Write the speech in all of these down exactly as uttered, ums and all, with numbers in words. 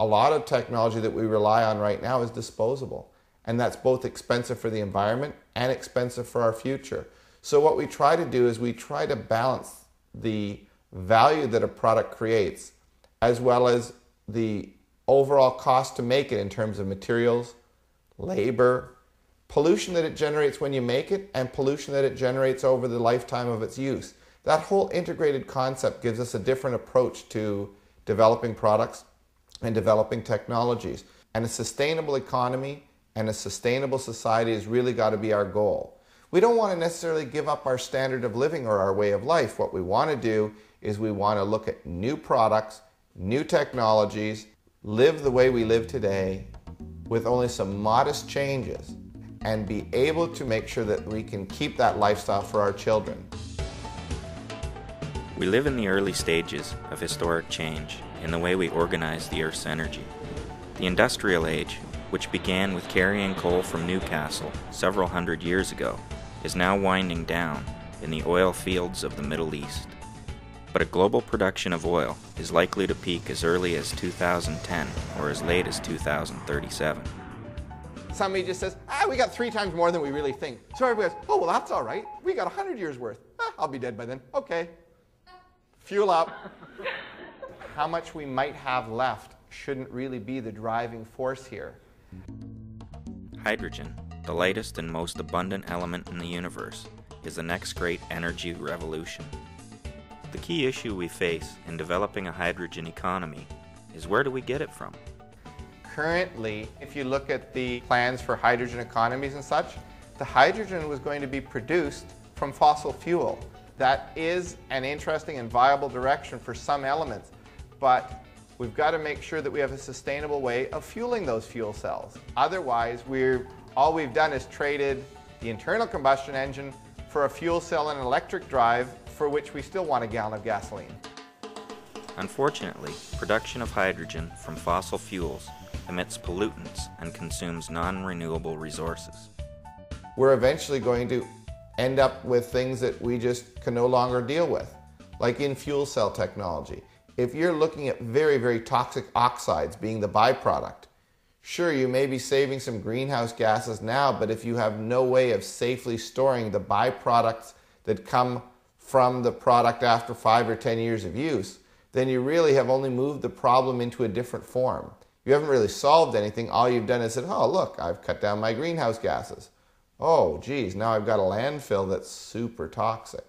a lot of technology that we rely on right now is disposable. And that's both expensive for the environment and expensive for our future. So what we try to do is we try to balance the value that a product creates as well as the overall cost to make it in terms of materials, labor, pollution that it generates when you make it, and pollution that it generates over the lifetime of its use. That whole integrated concept gives us a different approach to developing products and developing technologies. And a sustainable economy and a sustainable society has really got to be our goal. We don't want to necessarily give up our standard of living or our way of life. What we want to do is we want to look at new products, new technologies, live the way we live today with only some modest changes, and be able to make sure that we can keep that lifestyle for our children. We live in the early stages of historic change in the way we organize the Earth's energy. The Industrial Age, which began with carrying coal from Newcastle several hundred years ago, is now winding down in the oil fields of the Middle East. But a global production of oil is likely to peak as early as two thousand ten or as late as two thousand thirty-seven. Somebody just says, ah, we got three times more than we really think. So everybody goes, oh, well, that's all right. We got one hundred years worth. Ah, I'll be dead by then. Okay. Fuel up. How much we might have left shouldn't really be the driving force here. Hydrogen, the lightest and most abundant element in the universe, is the next great energy revolution. The key issue we face in developing a hydrogen economy is, where do we get it from? Currently, if you look at the plans for hydrogen economies and such, the hydrogen was going to be produced from fossil fuel. That is an interesting and viable direction for some elements, but we've got to make sure that we have a sustainable way of fueling those fuel cells. Otherwise, we're, all we've done is traded the internal combustion engine for a fuel cell and an electric drive for which we still want a gallon of gasoline. Unfortunately, production of hydrogen from fossil fuels emits pollutants and consumes non-renewable resources. We're eventually going to end up with things that we just can no longer deal with, like in fuel cell technology. If you're looking at very, very toxic oxides being the byproduct, sure, you may be saving some greenhouse gases now, but if you have no way of safely storing the byproducts that come from the product after five or ten years of use, then you really have only moved the problem into a different form. You haven't really solved anything. All you've done is said, oh, look, I've cut down my greenhouse gases. Oh, geez, now I've got a landfill that's super toxic.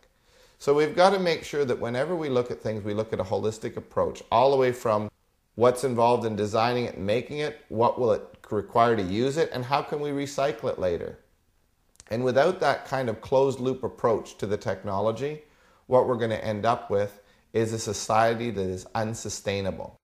So we've got to make sure that whenever we look at things, we look at a holistic approach, all the way from what's involved in designing it and making it, what will it require to use it, and how can we recycle it later. And without that kind of closed-loop approach to the technology, what we're going to end up with is a society that is unsustainable.